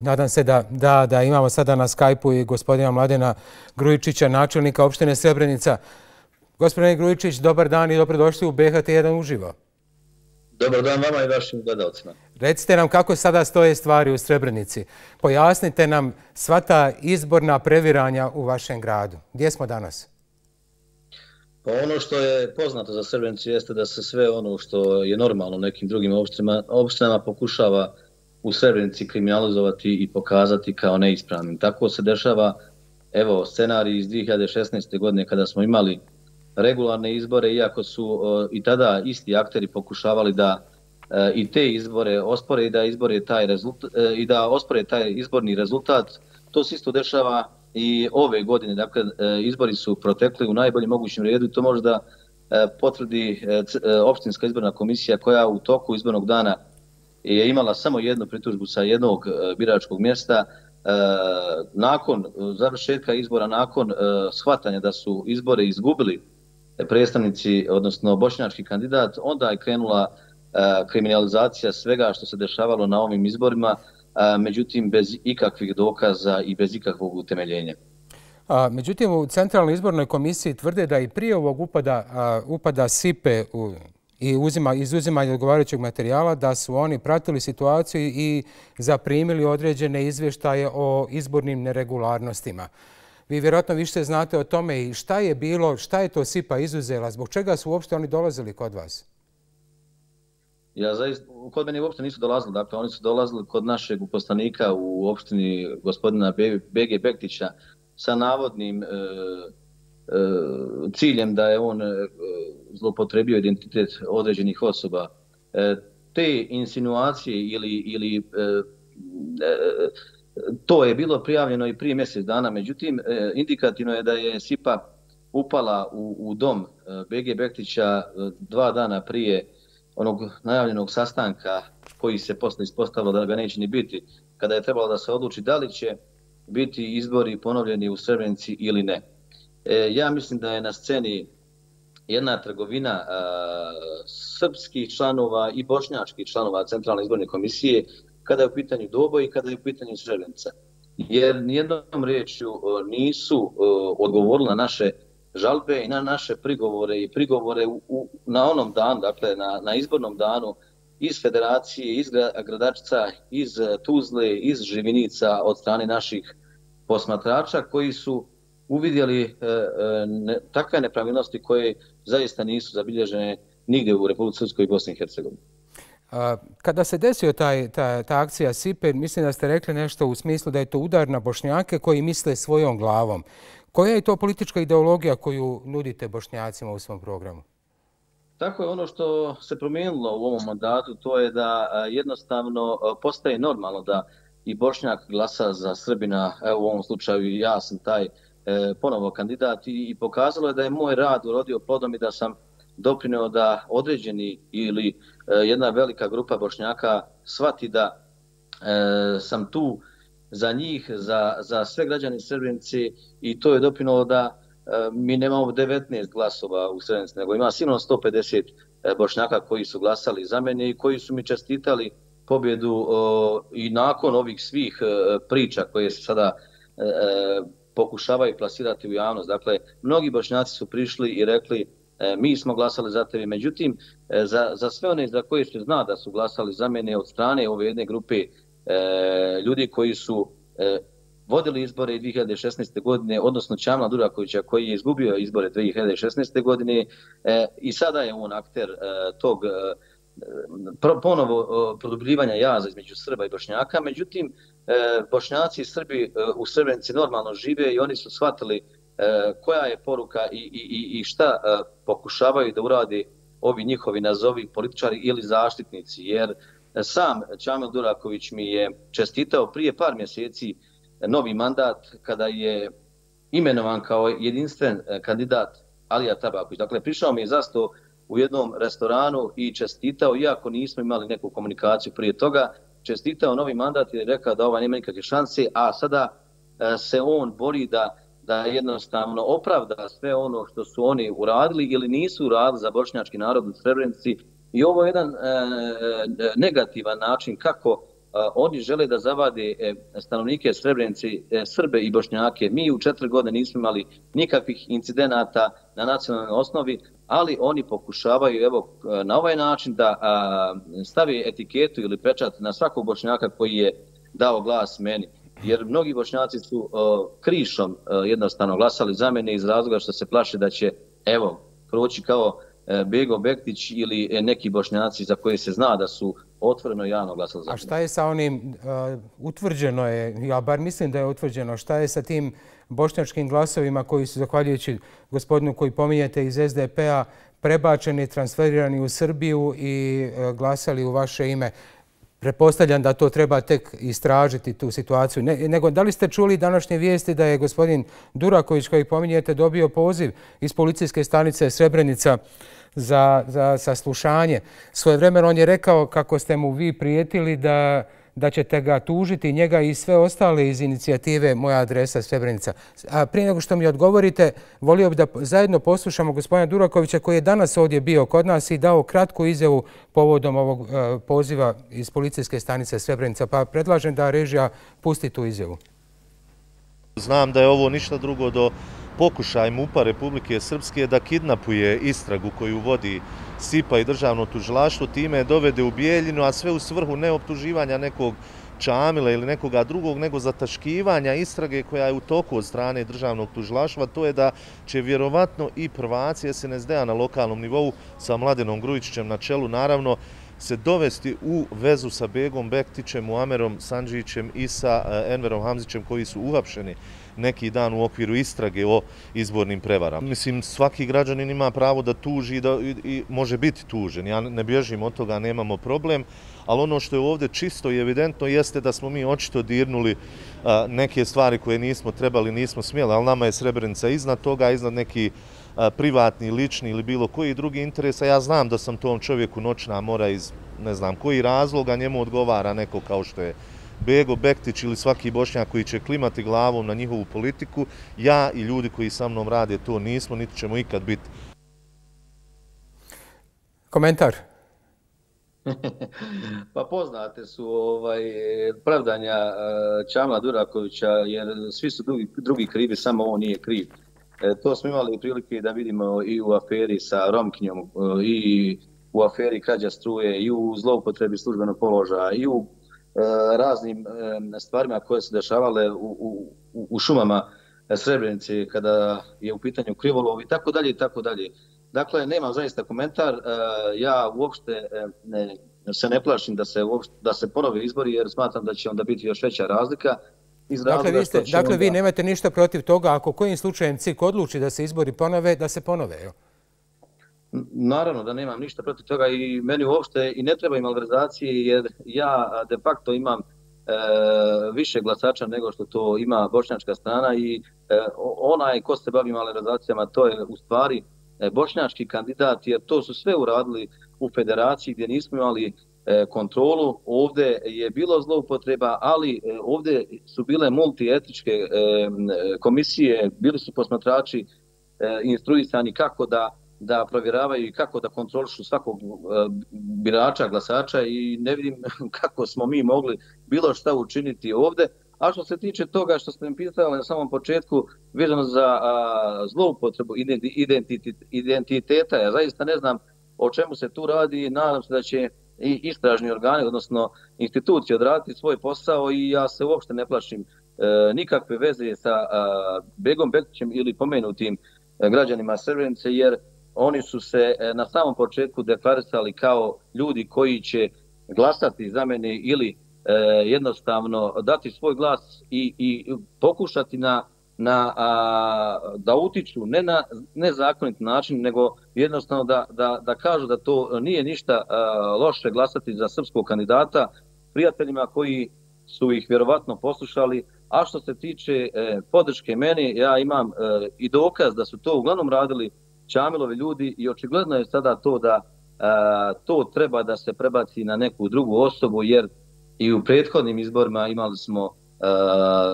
Nadam se da imamo sada na Skype-u i gospodina Mladena Grujičića, načelnika opštine Srebrenica. Gospodine Grujičić, dobar dan i dobrodošli u BHT1 uživo. Dobar dan vama i vašim gledalcima. Recite nam kako sada stoje stvari u Srebrenici. Pojasnite nam sva ta izborna previranja u vašem gradu. Gdje smo danas? Ono što je poznato za Srebrenicu jeste da se sve ono što je normalno u nekim drugim opštinama pokušava u Srebrenici kriminalizovati i pokazati kao neispravnim. Tako se dešava, evo, scenarij iz 2016. godine kada smo imali regularne izbore, iako su i tada isti akteri pokušavali da i te izbore ospore i da ospore taj izborni rezultat. To se isto dešava i ove godine. Dakle, izbori su protekli u najboljem mogućem redu i to može da potvrdi opštinska izborna komisija koja u toku izbornog dana je imala samo jednu pritužbu sa jednog biračkog mjesta. Nakon završetka izbora, nakon shvatanja da su izbore izgubili predstavnici, odnosno bošnjački kandidat, onda je krenula kriminalizacija svega što se dešavalo na ovim izborima, međutim bez ikakvih dokaza i bez ikakvog utemeljenja. Međutim, u Centralnoj izbornoj komisiji tvrde da i prije ovog upada SIPE u i izuzimanje odgovarajućeg materijala, da su oni pratili situaciju i zaprimili određene izvještaje o izbornim neregularnostima. Vi vjerojatno više znate o tome i šta je bilo, šta je to SIPA izuzela, zbog čega su uopšte oni dolazili kod vas? Kod mene uopšte nisu dolazili, dakle oni su dolazili kod našeg uposlanika u opštini gospodina Bege Bektića sa navodnim ciljem da je on zloupotrebio identitet određenih osoba. Te insinuacije ili to je bilo prijavljeno i prije mjesec dana, međutim indikativno je da je SIPA upala u dom Bege Bektića 2 dana prije onog najavljenog sastanka koji se posle ispostavilo da ga neće ni biti, kada je trebalo da se odluči da li će biti izbori ponovljeni u Srebrenici ili ne. Ja mislim da je na sceni jedna trgovina srpskih članova i bošnjačkih članova Centralne izborne komisije kada je u pitanju Doboj i kada je u pitanju Srebrenica. Jer nijednom riječju nisu odgovorili na naše žalbe i na naše prigovore i prigovore na onom danu, dakle na izbornom danu iz Federacije, iz Gradačica, iz Tuzle, iz Živinica od strane naših posmatrača koji su uvidjeli takve nepravilnosti koje zaista nisu zabilježene nigdje u Republici Srpskoj i Bosni i Hercegovini. Kada se desio ta akcija SIPE, mislim da ste rekli nešto u smislu da je to udar na Bošnjake koji misle svojom glavom. Koja je to politička ideologija koju nudite Bošnjacima u svom programu? Tako je, ono što se promijenilo u ovom mandatu, to je da jednostavno postaje normalno da i Bošnjak glasa za Srbina, evo u ovom slučaju ja sam taj ponovo kandidat i pokazalo je da je moj rad urodio plodom i da sam doprineo da određeni ili jedna velika grupa Bošnjaka shvati da sam tu za njih, za sve građane Srebrenice i to je doprineo da mi nemamo 19 glasova u Srebrenici, nego ima sigurno 150 Bošnjaka koji su glasali za mene i koji su mi čestitali pobjedu i nakon ovih svih priča koje se sada pokušavaju plasirati u javnost. Dakle, mnogi Bošnjaci su prišli i rekli mi smo glasali za tebe. Međutim, za sve one za koje se zna da su glasali za mene od strane ove jedne grupe ljudi koji su vodili izbore 2016. godine, odnosno Ćamila Durakovića koji je izgubio izbore 2016. godine i sada je on akter tog ponovo produbljivanja jaza između Srba i Bošnjaka. Međutim, Bošnjaci i Srbi u Srebrenici normalno žive i oni su shvatili koja je poruka i šta pokušavaju da urade ovi njihovi nazovi političari ili zaštitnici. Jer sam Ćamil Duraković mi je čestitao prije par mjeseci novi mandat kada je imenovan kao jedinstven kandidat Alija Tabaković. Dakle, prišao mi je zasto u jednom restoranu i čestitao, iako nismo imali neku komunikaciju prije toga, čestitao novi mandat i rekao da ova nema nikakve šanse, a sada se on bori da jednostavno opravda sve ono što su oni uradili ili nisu uradili za bošnjački narod u Srebrenici. I ovo je jedan negativan način kako Oni žele da zavade stanovnike Srebrenice, Srbe i Bošnjake. Mi u 4 godine nismo imali nikakvih incidenata na nacionalnoj osnovi, ali oni pokušavaju evo, na ovaj način da stavi etiketu ili pečat na svakog Bošnjaka koji je dao glas meni. Jer mnogi Bošnjaci su krišom jednostavno glasali za mene iz razloga što se plaše da će evo, proći kao Bego Bektić ili neki Bošnjaci za koje se zna da su otvoreno i javno glasali za njih. A šta je sa onim, utvrđeno je, ja bar mislim da je utvrđeno, šta je sa tim bošnjačkim glasovima koji su, zahvaljujući gospodinu koji pominjete iz SDP-a, prebačeni, transferirani u Srbiju i glasali u vaše ime? Pretpostavljam da to treba tek istražiti, tu situaciju. Nego, da li ste čuli današnje vijesti da je gospodin Duraković, koji pominjete, dobio poziv iz policijske stanice Srebrenica za saslušanje? Svojevremeno on je rekao, kako ste mu vi prijetili, da ćete ga tužiti, njega i sve ostale iz inicijative Moja adresa Srebrenica. A prije nego što mi odgovorite, volio bih da zajedno poslušamo gospodina Durakovića, koji je danas ovdje bio kod nas i dao kratku izjavu povodom ovog poziva iz policijske stanice Srebrenica. Pa predlažem da režija pusti tu izjavu. Znam da je ovo ništa drugo do pokušaj MUP-a Republike Srpske da kidnapuje istragu koju vodi SIPA i državno tužilaštvo, time dovede u bijeljinu, a sve u svrhu ne optuživanja nekog Ćamila ili nekoga drugog, nego zataškivanja istrage koja je u toku od strane državnog tužilaštva. To je da će vjerovatno i prvaci SNSD-a na lokalnom nivou sa Mladenom Grujičićem na čelu, naravno, se dovesti u vezu sa Begom Bektićem, Muamerom Sanđićem i sa Enverom Hamzićem, koji su uhapšeni neki dan u okviru istrage o izbornim prevarama. Mislim, svaki građanin ima pravo da tuži i može biti tužen. Ja ne bježim od toga, nemamo problem, ali ono što je ovdje čisto i evidentno jeste da smo mi očito dirnuli neke stvari koje nismo trebali, nismo smjeli, ali nama je Srebrenica iznad toga, iznad neki privatni, lični ili bilo koji drugi interesa. Ja znam da sam tom čovjeku noćna mora iz ne znam koji razloga, njemu odgovara neko kao što je Bego Bektić ili svaki Bošnjak koji će klimati glavom na njihovu politiku. Ja i ljudi koji sa mnom rade to nismo, niti ćemo ikad biti. Komentar? Pa poznate su pravdanja Ćamila Durakovića, jer svi su drugi krivi, samo on nije kriv. To smo imali prilike da vidimo i u aferi sa Romkinjom, i u aferi krađa struje, i u zloupotrebi službenog položaja, i u raznim stvarima koje se dešavale u šumama Srebrenice kada je u pitanju krivolov i tako dalje i tako dalje. Dakle, nemam zaista komentar. Ja uopšte se ne plašim da se ponove izbori, jer smatram da će onda biti još veća razlika. Dakle, vi nemate ništa protiv toga ako kojim slučajem CIK odluči da se izbori ponove, da se ponove? Naravno da nemam ništa protiv toga i meni uopšte i ne trebaju malverzacije, jer ja de facto imam više glasača nego što to ima bošnjačka strana i onaj ko se bavi malverzacijama, to je u stvari bošnjački kandidat, jer to su sve uradili u federaciji gdje nismo imali kontrolu. Ovdje je bilo zloupotreba, ali ovdje su bile multietničke komisije, bili su posmatrači instruisani kako da provjeravaju i kako da kontrolišu svakog birača, glasača i ne vidim kako smo mi mogli bilo šta učiniti ovdje. A što se tiče toga što ste mi pitali na samom početku, vezano za zloupotrebu identiteta, ja zaista ne znam o čemu se tu radi i nadam se da će i istražni organi, odnosno institucije, odraditi svoj posao i ja se uopšte ne plašim nikakve veze sa Begom Bektićem ili pomenutim građanima Srebrenice, jer oni su se na samom početku deklarisali kao ljudi koji će glasati za mene ili jednostavno dati svoj glas i pokušati da utiču ne na nezakonit način, nego jednostavno da kažu da to nije ništa loše glasati za srpskog kandidata prijateljima koji su ih vjerovatno poslušali. A što se tiče podrške meni, ja imam i dokaz da su to uglavnom radili Ćamilovi ljudi i očigledno je sada to da to treba da se prebaci na neku drugu osobu, jer i u prethodnim izborima imali smo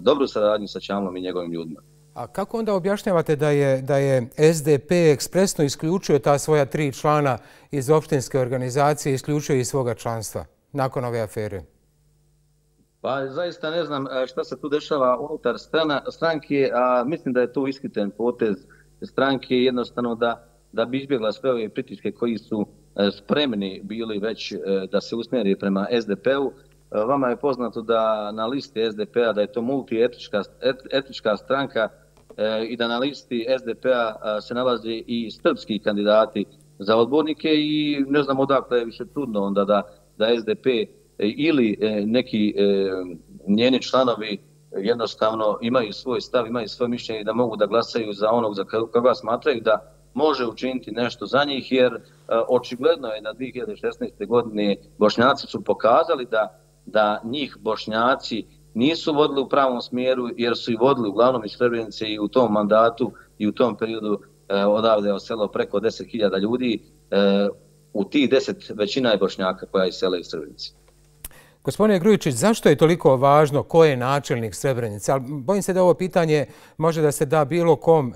dobru saradnju sa Ćamilom i njegovim ljudima. A kako onda objašnjavate da je SDP ekspresno isključio ta svoja 3 člana iz opštinske organizacije, isključio iz svoga članstva nakon ove afere? Pa zaista ne znam šta se tu dešava unutar stranke, a mislim da je to ishitren potez stranke jednostavno da bi izbjegla sve ove pritiske koji su spremni bili već da se usmjeri prema SDP-u. Vama je poznato da na listi SDP-a da je to multietnička stranka i da na listi SDP-a se nalazi i srpski kandidati za odbornike i ne znam odakle je više trudno onda da SDP ili neki njeni članovi jednostavno imaju svoj stav, imaju svoje mišljenje da mogu da glasaju za onog za koga smatraju da može učiniti nešto za njih, jer očigledno je da 2016. godine Bošnjaci su pokazali da njih Bošnjaci nisu vodili u pravom smjeru, jer su i vodili uglavnom iz Srebrenice i u tom mandatu i u tom periodu odavde je oselilo preko 10.000 ljudi. U tih 10 većina je Bošnjaka koja je sela iz Srebrenice. Gospodine Grujičić, zašto je toliko važno ko je načelnik Srebrenice? Ali bojim se da ovo pitanje može da se da bilo kom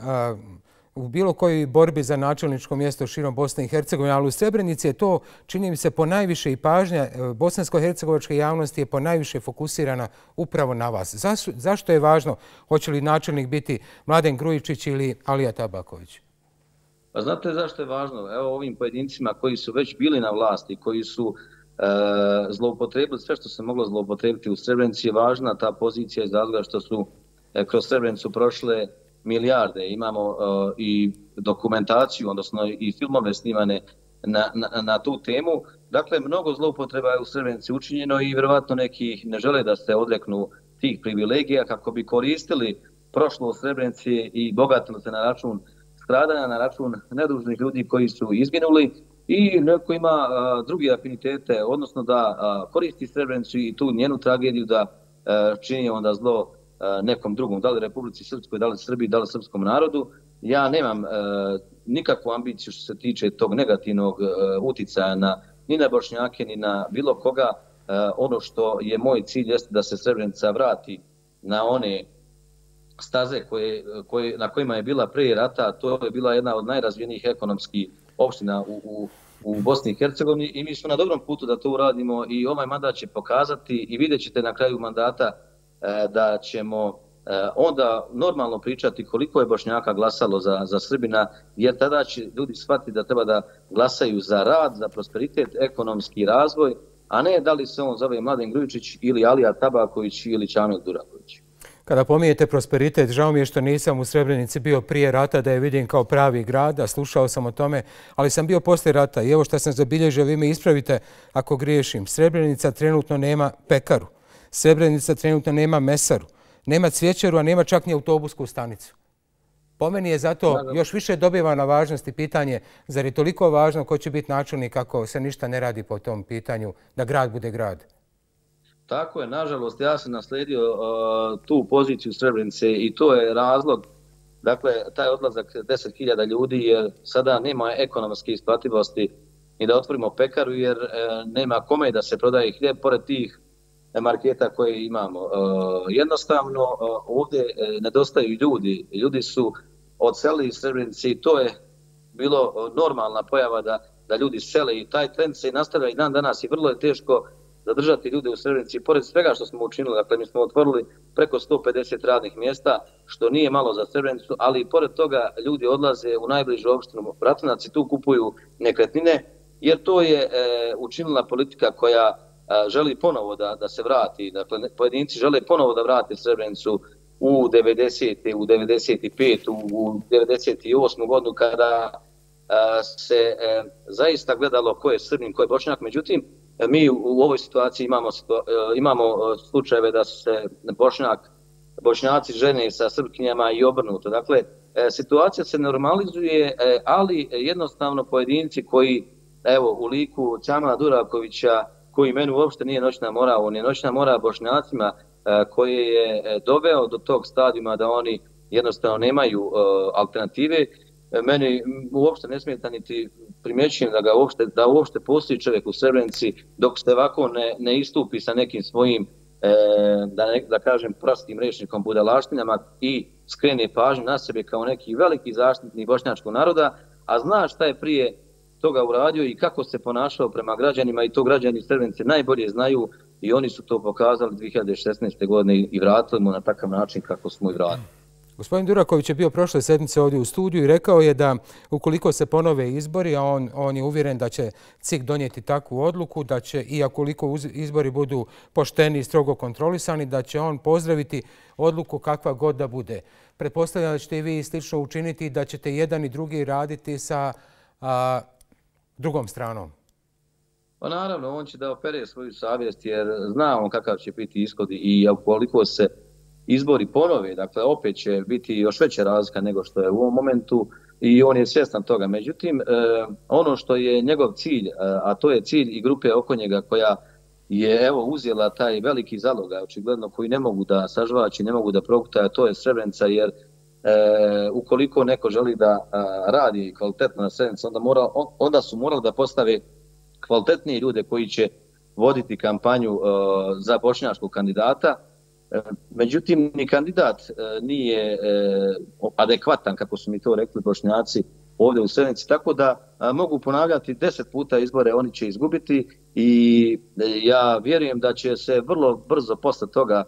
u bilo kojoj borbi za načelničko mjesto širom Bosne i Hercegovine, ali u Srebrenici je to, čini mi se, ponajviše i pažnja bosansko-hercegovačke javnosti je ponajviše fokusirana upravo na vas. Zašto je važno? Hoće li načelnik biti Mladen Grujičić ili Alija Tabaković? Pa znate zašto je važno? Evo ovim pojedincima koji su već bili na vlasti, koji su zloupotrebili sve što se moglo zloupotrebiti u Srebrenici, je važna ta pozicija iz razloga što su kroz Srebrenicu prošle milijarde. Imamo i dokumentaciju, odnosno i filmove snimane na tu temu. Dakle, mnogo zloupotreba je u Srebrenici učinjeno i vjerovatno neki ne žele da se odreknu tih privilegija kako bi koristili prošlo u Srebrenici i bogatili se na račun stradanja, na račun nedužnih ljudi koji su izginuli i neko ima druge afinitete, odnosno da koristi Srebrenicu i tu njenu tragediju da čini onda zlo nekom drugom, da li Republici Srpskoj, da li Srbiji, da li srpskom narodu. Ja nemam nikakvu ambiciju što se tiče tog negativnog uticaja ni na Bošnjake, ni na bilo koga. Ono što je moj cilj jeste da se Srebrenica vrati na one staze na kojima je bila prije rata. To je bila jedna od najrazvijenijih ekonomskih opština u Bosni i Hercegovini i mi smo na dobrom putu da to uradimo i ovaj mandat će pokazati i vidjet ćete na kraju mandata da ćemo onda normalno pričati koliko je Bošnjaka glasalo za Srbina, jer tada će ljudi shvatiti da treba da glasaju za rad, za prosperitet, ekonomski razvoj, a ne da li se on zove Mladen Grujičić ili Alija Tabaković ili Ćamil Duraković. Kada pominjete prosperitet, žao mi je što nisam u Srebrenici bio prije rata da je vidim kao pravi grad, a slušao sam o tome, ali sam bio poslije rata i evo što sam zabilježio, vi me ispravite ako griješim. Srebrenica trenutno nema pekaru. Srebrenica trenutno nema mesaru, nema cvjećaru, a nema čak ni autobusku stanicu. Po meni je zato još više dobiva na važnosti pitanje, zar je toliko važno ko će biti načelnik ako se ništa ne radi po tom pitanju, da grad bude grad? Tako je, nažalost, ja sam naslijedio tu poziciju Srebrenice i to je razlog, dakle, taj odlazak 10.000 ljudi, jer sada nema ekonomske isplativosti i da otvorimo pekaru, jer nema kome da se prodaje hljeb pored tih marketa koje imamo. Jednostavno, ovdje nedostaju ljudi. Ljudi su odselili iz Srebrenice i to je bilo normalna pojava da ljudi sele i taj trend se nastavlja i dan danas i vrlo je teško zadržati ljude u Srebrenici. Pored svega što smo učinili, dakle mi smo otvorili preko 150 radnih mjesta, što nije malo za Srebrenicu, ali i pored toga ljudi odlaze u najbližu opštinu Bratunac i tu kupuju nekretnine, jer to je učinila politika koja želi ponovo da se vrati, dakle pojedinci žele ponovo da vrate Srebrenicu u 90. u 95. u 98. godinu kada se zaista gledalo ko je Srbin, ko je Bošnjak. Međutim, mi u ovoj situaciji imamo slučajeve da su se Bošnjaci žene sa Srpkinjama i obrnuto. Dakle, situacija se normalizuje, ali jednostavno pojedinci koji, evo, u liku Ćamila Durakovića, koji meni uopšte nije noćna mora, on je noćna mora Bošnjacima koji je doveo do tog stadijuma da oni jednostavno nemaju alternative. Meni uopšte ne smeta niti primjećujem da uopšte postoji čovjek u Srebrenici dok se ovako ne istupi sa nekim svojim, da kažem, prostim rječnikom budalaštinama i skrene pažnju na sebe kao neki veliki zaštitnik bošnjačkog naroda, a zna šta je prije toga uradio i kako se ponašao prema građanima i to građani Srebrenice najbolje znaju i oni su to pokazali 2016. godine i vratili mu na takav način kako smo i vratili. Gospodin Duraković je bio prošle sedmice ovdje u studiju i rekao je da ukoliko se ponove izbori, a on je uvjeren da će CIK donijeti takvu odluku, da će, i ukoliko izbori budu pošteni i strogo kontrolisani, da će on pozdraviti odluku kakva god da bude. Pretpostavljam da ćete i vi slično učiniti, da ćete jedan i drugi raditi sa drugom stranom. Pa naravno, on će da opere svoju savjest jer zna on kakav će biti ishod i ukoliko se izbori ponove, dakle opet će biti još veća razlika nego što je u ovom momentu i on je svjestan toga. Međutim, ono što je njegov cilj, a to je cilj i grupe oko njega koja je evo uzela taj veliki zalogaj, očigledno koji ne mogu da sažvači, ne mogu da progutaju, to je Srebrenica jer ukoliko neko želi da radi kvalitetno na Srebrenici, onda su morali da postave kvalitetnije ljude koji će voditi kampanju za bošnjačkog kandidata. Međutim, ni kandidat nije adekvatan, kako su mi to rekli bošnjaci ovdje u Srebrenici, tako da mogu ponavljati 10 puta izbore, oni će izgubiti i ja vjerujem da će se vrlo brzo posle toga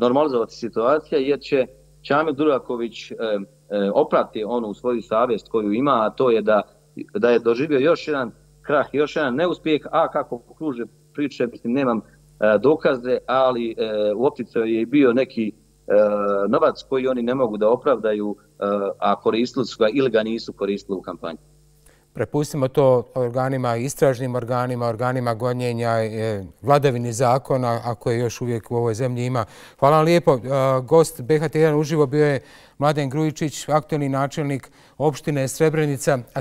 normalizovati situacija jer će Ćamil Duraković oprati onu svoju savjest koju ima, a to je da je doživio još jedan krah, još jedan neuspjeh, a kako kruže priče, mislim, nemam dokaze, ali u opticaju je bio neki novac koji oni ne mogu da opravdaju, a koristili su ga ili ga nisu koristili u kampanji. Prepustimo to organima, istražnim organima, organima gonjenja, vladavini zakona, ako je još uvijek u ovoj zemlji ima. Hvala vam lijepo. Gost BHT1 uživo bio je Mladen Grujičić, aktualni načelnik opštine Srebrenica.